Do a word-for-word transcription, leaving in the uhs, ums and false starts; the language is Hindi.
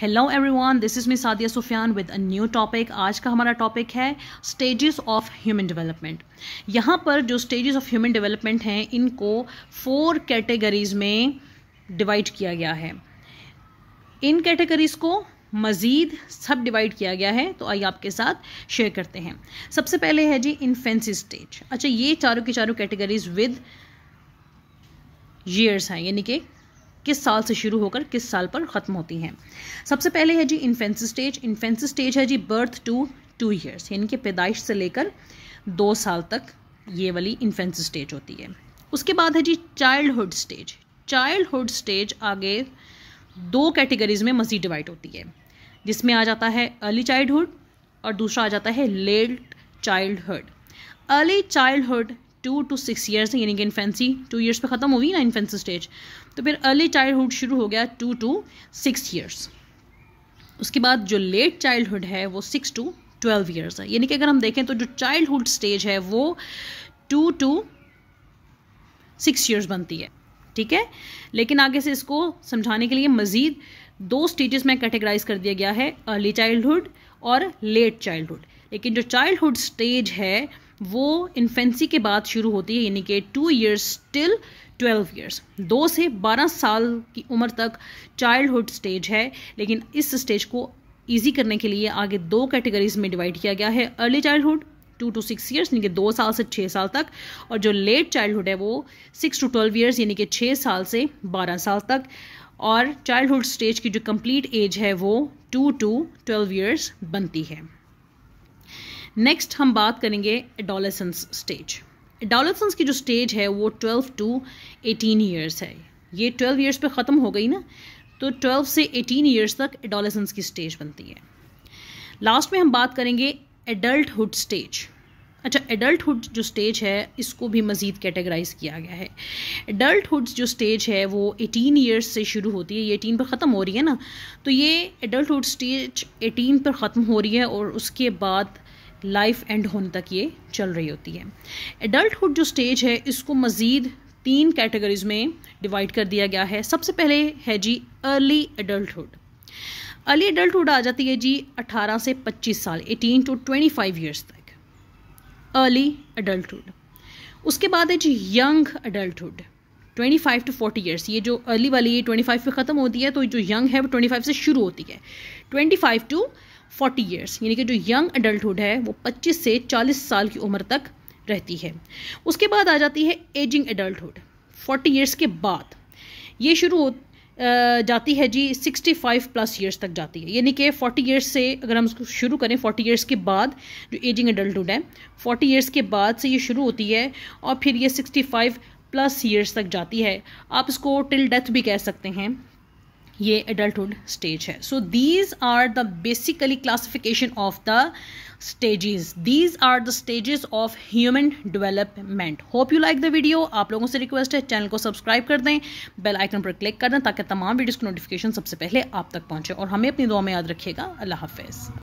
Hello everyone, this is me Sadia Sufiyan with a new topic. आज का हमारा टॉपिक है स्टेजेस ऑफ ह्यूमन डेवलपमेंट। यहाँ पर जो स्टेजेस ऑफ ह्यूमन डेवलपमेंट हैं इनको फोर कैटेगरीज में डिवाइड किया गया है। इन कैटेगरीज को मज़ीद सब डिवाइड किया गया है, तो आइए आपके साथ शेयर करते हैं। सबसे पहले है जी इन्फेंसी स्टेज। अच्छा, ये चारों की चारों कैटेगरीज विद ईयर्स हैं, यानी कि किस साल से शुरू होकर किस साल पर ख़त्म होती हैं। सबसे पहले है जी इन्फेंसी स्टेज। इन्फेंसी स्टेज है जी बर्थ टू टू ईयर्स, यानी कि पैदाइश से लेकर दो साल तक ये वाली इन्फेंसी स्टेज होती है। उसके बाद है जी चाइल्डहुड स्टेज। चाइल्डहुड स्टेज आगे दो कैटेगरीज में मज़ीद डिवाइड होती है, जिसमें आ जाता है अर्ली चाइल्डहुड और दूसरा आ जाता है late childhood. Early childhood two to six years, यानी कि इन्फेंसी टू ईयर्स पे ख़त्म हुई ना इन्फेंसी स्टेज, तो फिर अर्ली चाइल्डहुड शुरू हो गया टू टू सिक्स ईयर्स। उसके बाद जो लेट चाइल्डहुड है वो सिक्स टू ट्वेल्व ईयर्स है, यानी कि अगर हम देखें तो जो चाइल्डहुड स्टेज है वो टू टू सिक्स ईयर्स बनती है। ठीक है, लेकिन आगे से इसको समझाने के लिए मज़ीद दो स्टेजेस में कैटेगराइज कर दिया गया है, अर्ली चाइल्डहुड और लेट चाइल्डहुड। लेकिन जो चाइल्डहुड स्टेज है वो इन्फेंसी के बाद शुरू होती है, यानी कि two years till twelve years, दो से बारह साल की उम्र तक चाइल्डहुड स्टेज है। लेकिन इस स्टेज को ईजी करने के लिए आगे दो कैटेगरीज में डिवाइड किया गया है, early childhood two to six years, यानी कि दो साल से छः साल तक, और जो लेट चाइल्डहुड है वो सिक्स टू ट्वेल्व ईयर्स, यानी कि छः साल से बारह साल तक, और चाइल्डहुड स्टेज की जो कंप्लीट एज है वो टू टू ट्वेल्व ईयर्स बनती है। नेक्स्ट हम बात करेंगे एडोलेसेंस स्टेज। एडोलेसेंस की जो स्टेज है वो ट्वेल्व टू एटीन ईयर्स है। ये ट्वेल्व ईयर्स पे ख़त्म हो गई ना, तो ट्वेल्व से एटीन ईयर्स तक एडोलेसेंस की स्टेज बनती है। लास्ट में हम बात करेंगे एडल्टहुड स्टेज। अच्छा, एडल्टहुड जो स्टेज है इसको भी मज़ीद कैटेगराइज किया गया है। एडल्टहुड जो स्टेज है वो एटीन ईयर्स से शुरू होती है, ये एटीन पर ख़त्म हो रही है ना, तो ये एडल्टहुड स्टेज एटीन पर ख़त्म हो रही है और उसके बाद लाइफ एंड होने तक ये चल रही होती है। एडल्टहुड जो स्टेज है इसको मज़ीद तीन कैटेगरीज में डिवाइड कर दिया गया है। सबसे पहले है जी अर्ली एडल्टहुड। अर्ली एडल्टहुड आ जाती है जी अठारह से पच्चीस साल, eighteen to twenty five years तक अर्ली एडल्टहुड। उसके बाद है जी young adulthood, twenty five to forty years. ये जो अर्ली वाली है ट्वेंटी फाइव पे ख़त्म होती है, तो जो यंग है वो ट्वेंटी फाइव से शुरू होती है, twenty five to forty years, यानी कि जो यंग एडल्टहुड है वो पच्चीस से चालीस साल की उम्र तक रहती है। उसके बाद आ जाती है एजिंग एडल्टहुड, फोर्टी ईयर्स के बाद ये शुरू हो जाती है जी सिक्सटी फाइव प्लस ईयर्स तक जाती है, यानी कि फोर्टी ईयर्स से अगर हम उसको शुरू करें, फोर्टी ईयर्स के बाद जो एजिंग एडल्टहुड है फोर्टी ईयर्स के बाद से ये शुरू होती है और फिर ये सिक्सटी फाइव प्लस ईयर्स तक जाती है। आप इसको टिल डेथ भी कह सकते हैं, ये एडल्टहुड स्टेज है। So these are the basically classification of the stages, these are the stages of human development. Hope you like the video. आप लोगों से रिक्वेस्ट है चैनल को सब्सक्राइब कर दें, बेल आइकन पर क्लिक कर दें ताकि तमाम वीडियोज़ की नोटिफिकेशन सबसे पहले आप तक पहुँचे, और हमें अपनी दुआ में याद रखिएगा। अल्लाह हाफिज़।